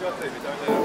já teve, tá?